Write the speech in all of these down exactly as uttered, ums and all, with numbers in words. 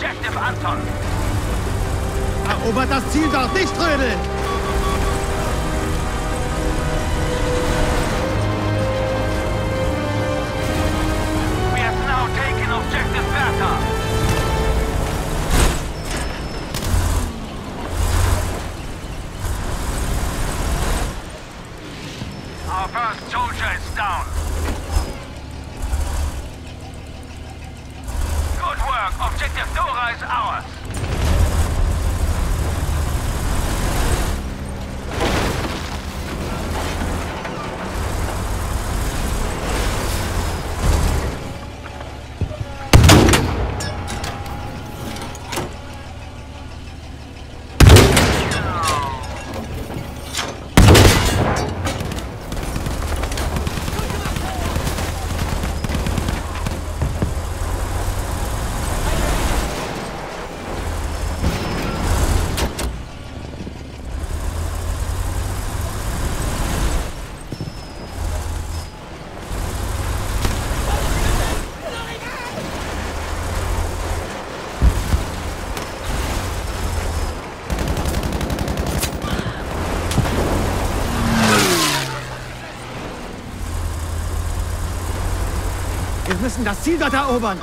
Objective Anton. Erobert das Ziel dort, nicht trödeln! We have now taken Objective Bertha. Our first soldier is down. Good work. Objective Dora is ours. Wir müssen das Ziel dort erobern!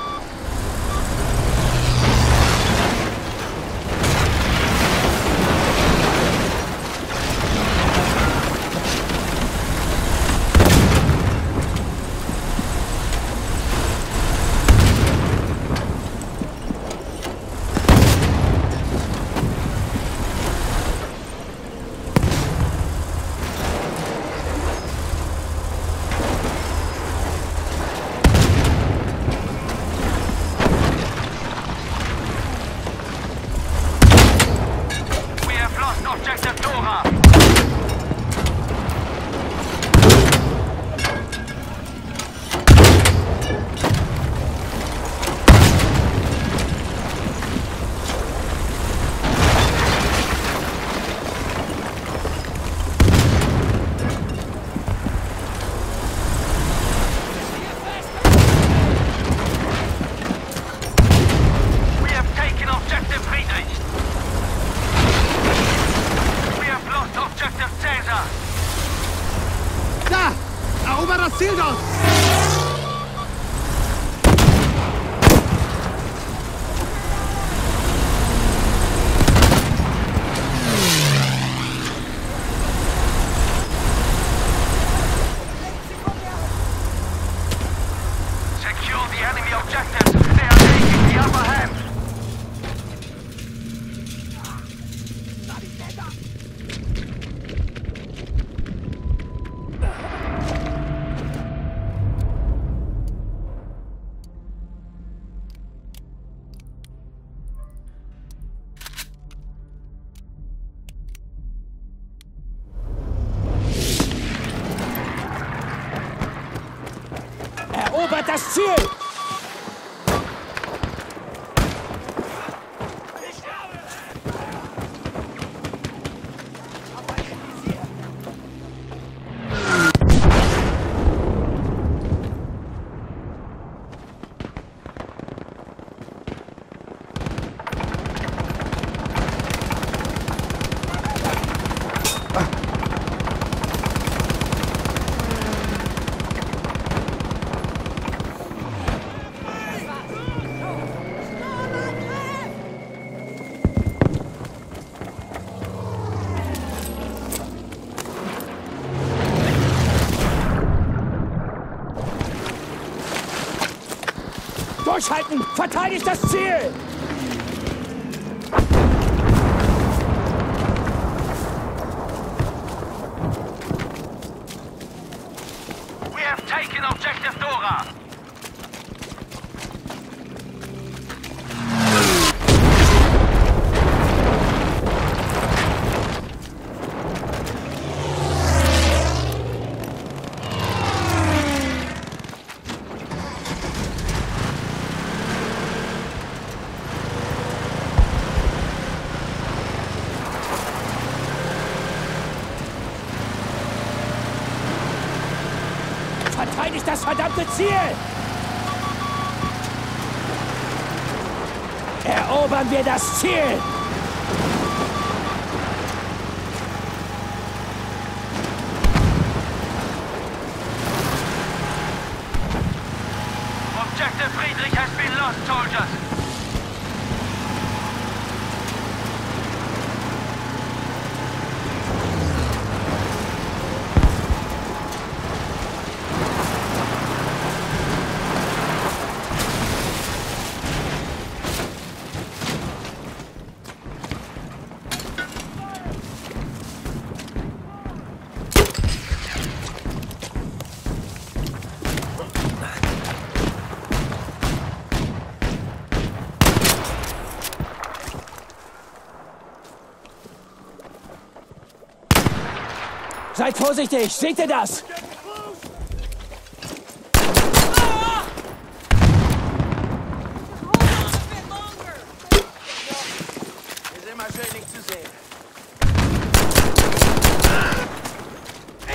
Das Ziel! Durchhalten! Verteidigt das Ziel! We have taken Objective Dora! Verteidigt das verdammte Ziel! Er erobern wir das Ziel! Objective Friedrich has been lost, soldiers! Seid vorsichtig! Seht ihr das? Wir sind mal schön nicht zu sehen.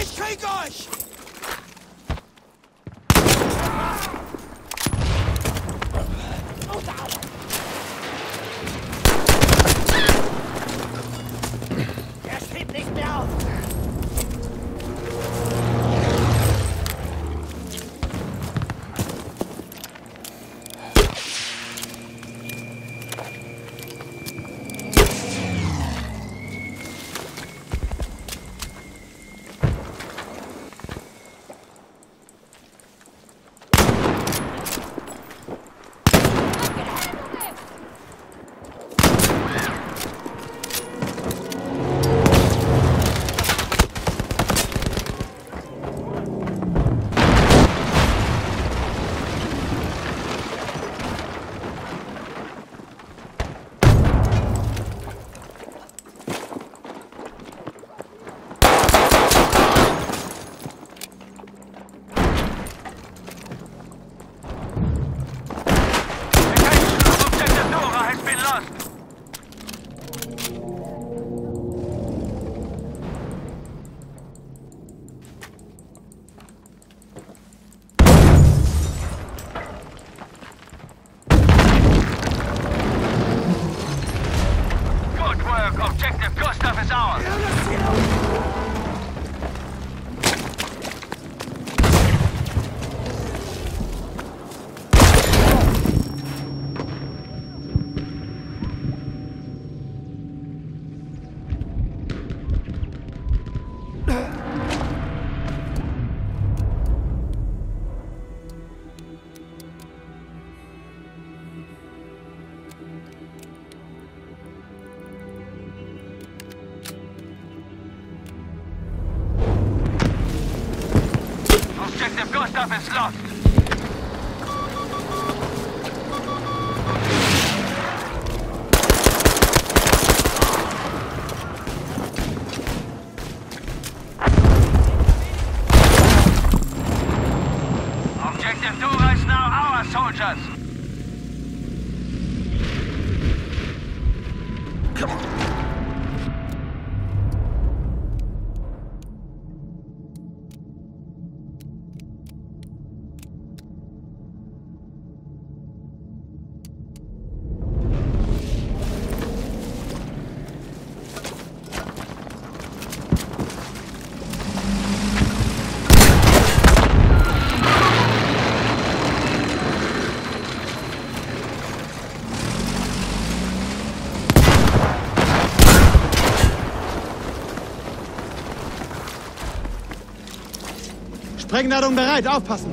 Ich krieg euch! Objective Gustav is lost. Objective Dora is now our soldiers. Come on. Sprengladung bereit, aufpassen!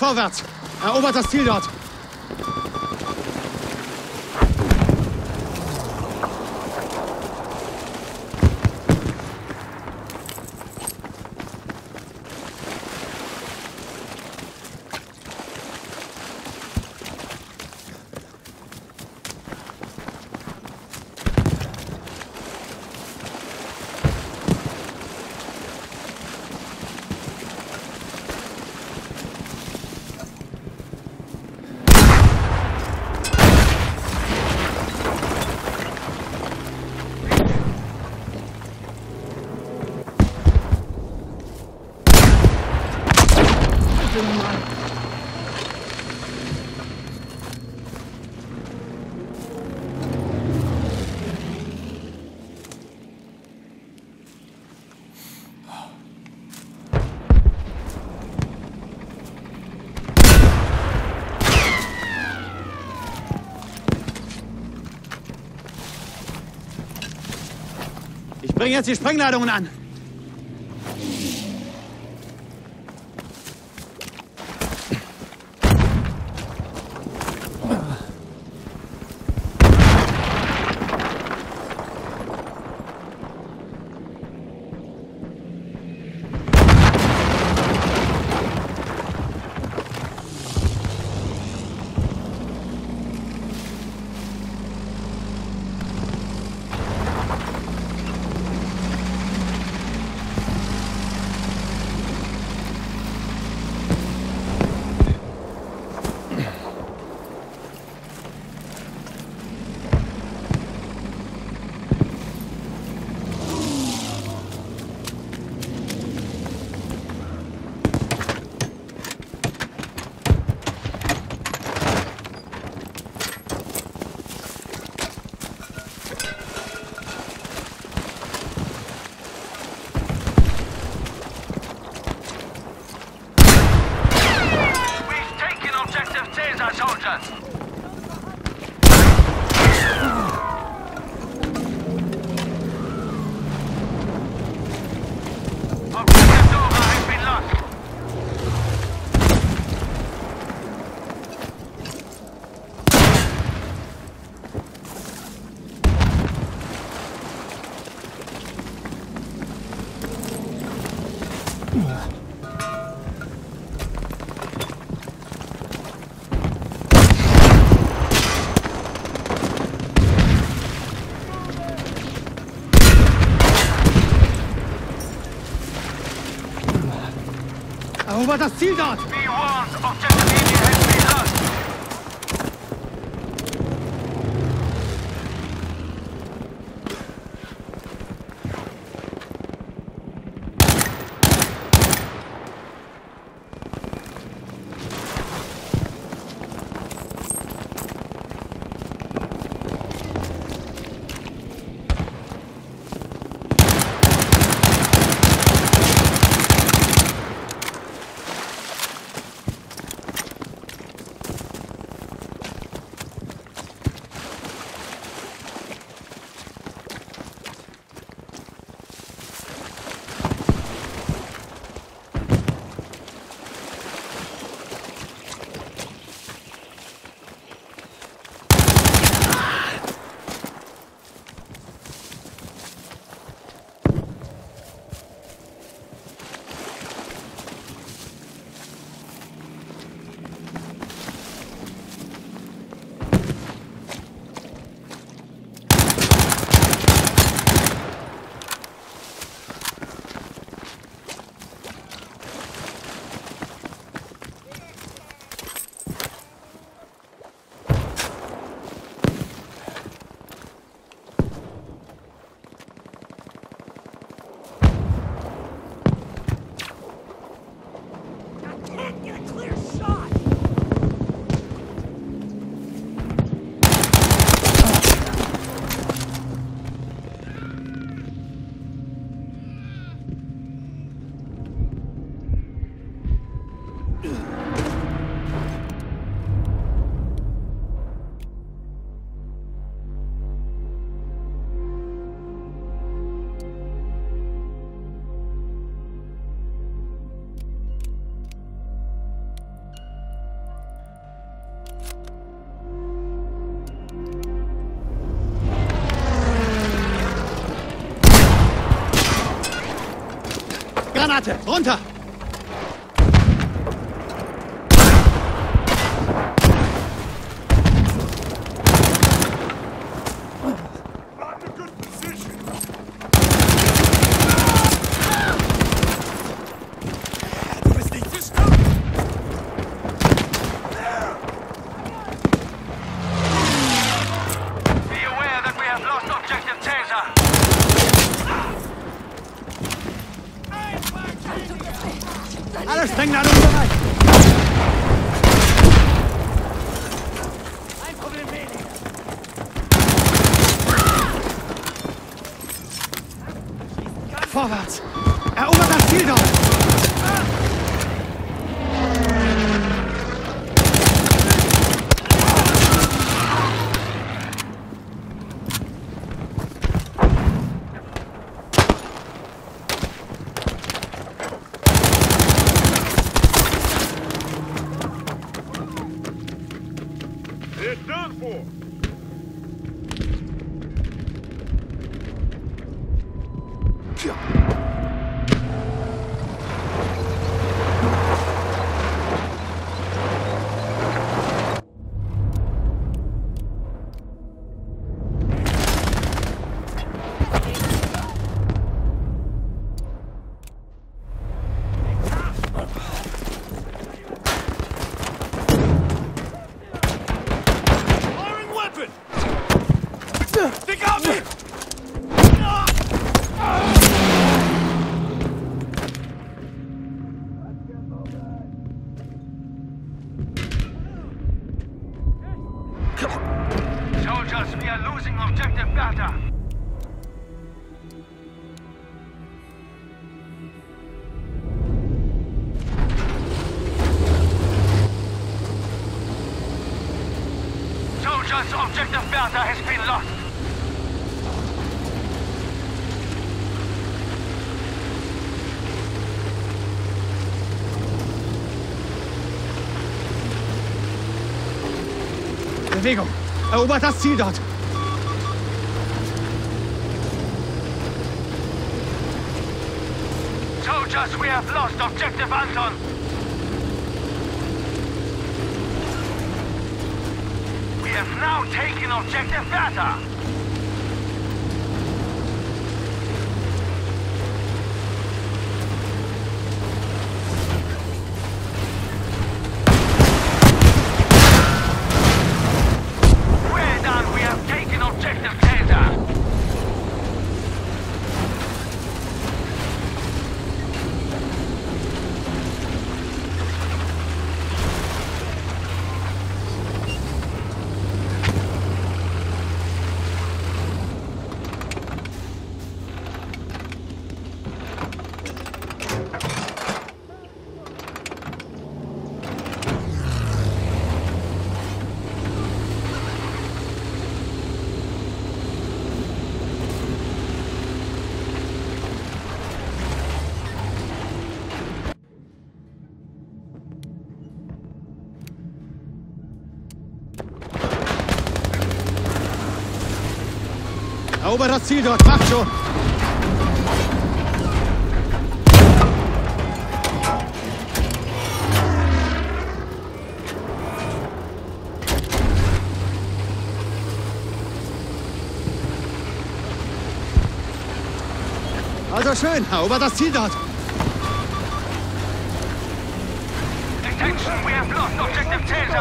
Vorwärts! Erobert das Ziel dort! Ich bringe jetzt die Sprengladungen an. Erobert das Ziel dort! Be warned, Objective Indian has been lost! Granate! Runter! Alles hängt an uns bereit! Ein Problem weniger! Vorwärts! Erobert das Ziel dort! It's done for! Stick out me! Soldiers, we are losing objective Bata. Soldiers, objective Bata has been lost. Bewegung! Erobert das Ziel dort! Soldiers, we have lost objective Anton! We have now taken objective Bata! Erobert das Ziel dort, macht schon! Also schön, erobert das Ziel dort! Attention, we have lost objective Caesar!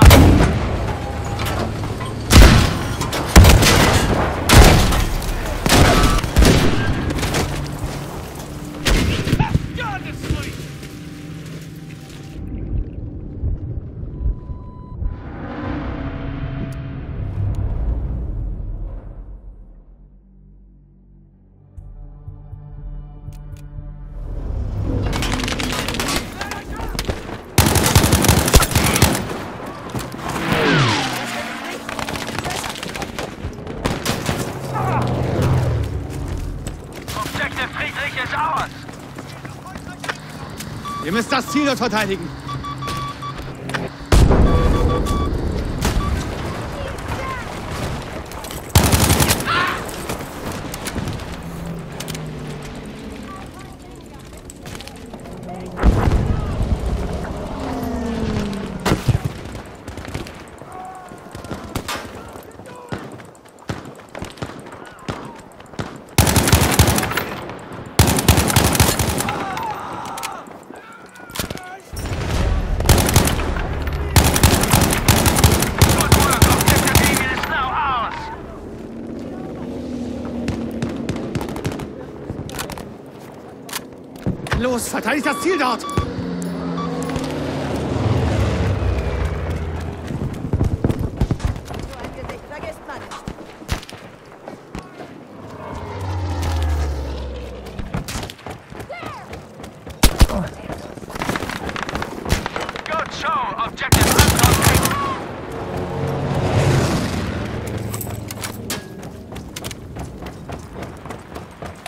Ihr müsst das Ziel dort verteidigen. Los, verteidigt das Ziel dort!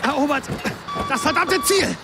Erobert das verdammte Ziel!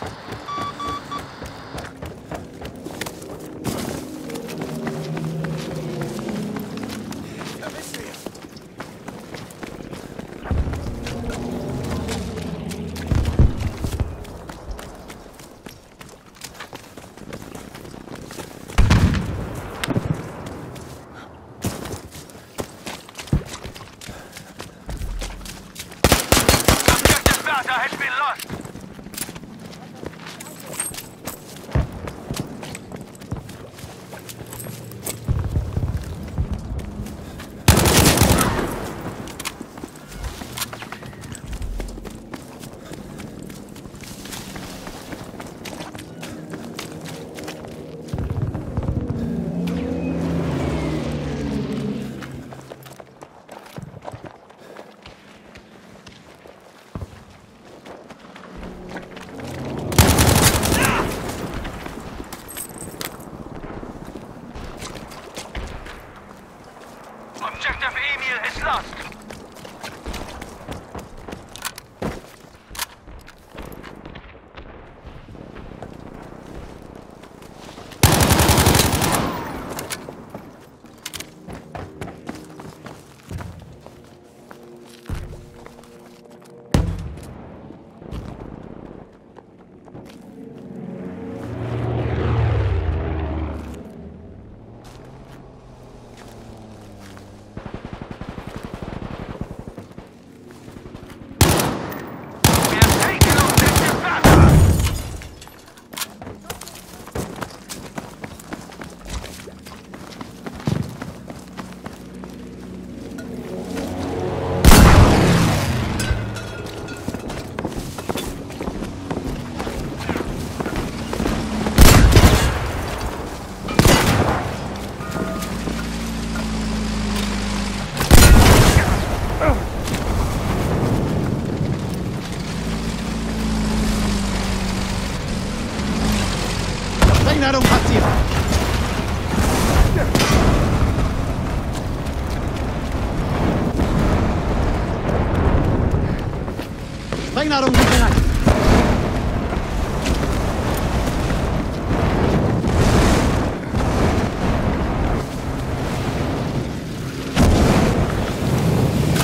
Sprengladung nicht bereit.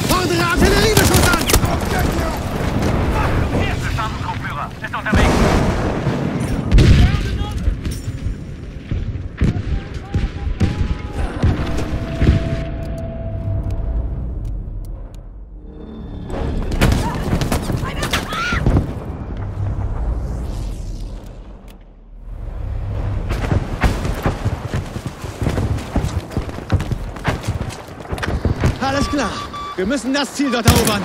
Fordere Artilleriebeschuss an! Hier ist der Stammgruppführer. Ist unterwegs. Alles klar. Wir müssen das Ziel dort erobern.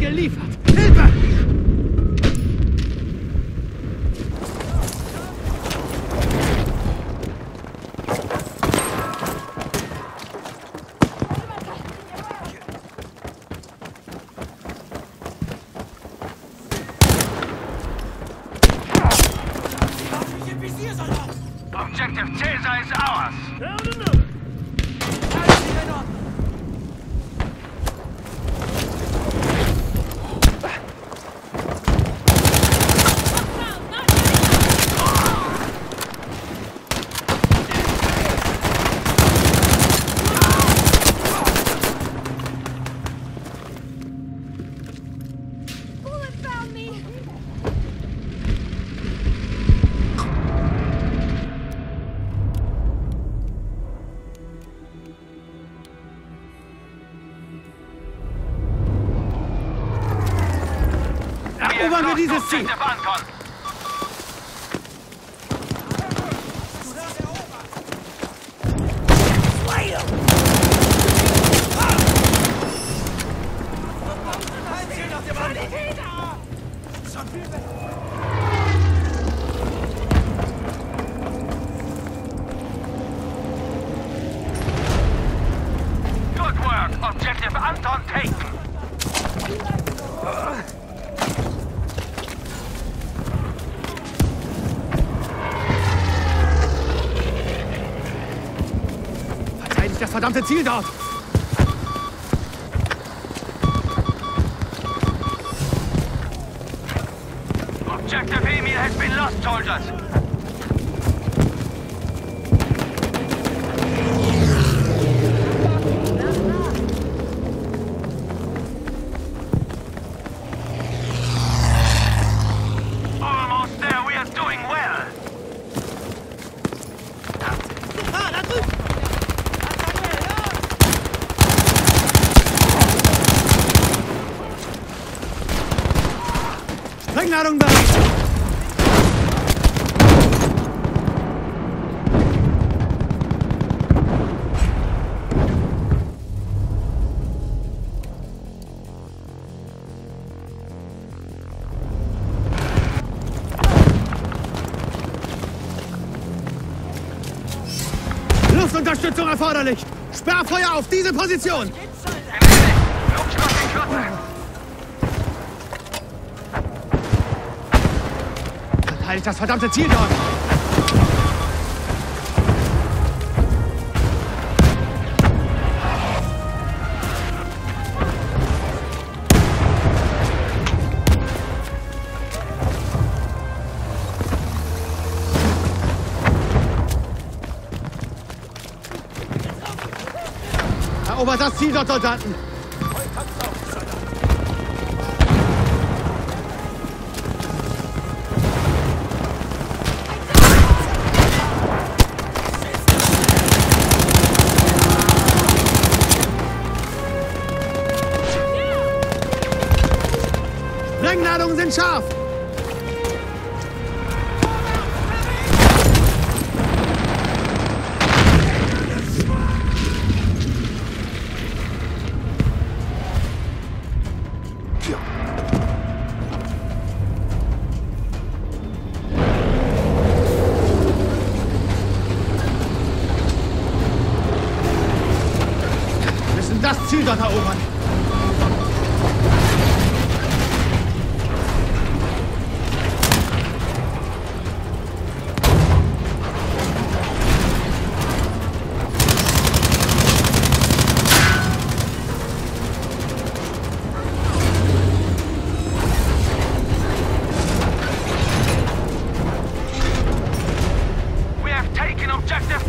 Geliefert! Hilfe! Objective Caesar is ours. Erobern wir dieses Ziel! Good work! Objective Anton taken! Das verdammte Ziel dort! Objective Emil has been lost, soldiers! Nahrung bereit! Luftunterstützung erforderlich! Sperrfeuer auf diese Position! Halt das verdammte Ziel dort! Erobert das Ziel dort, Soldaten! Sprengladungen sind scharf! Wir müssen das Ziel dort erobern! Objective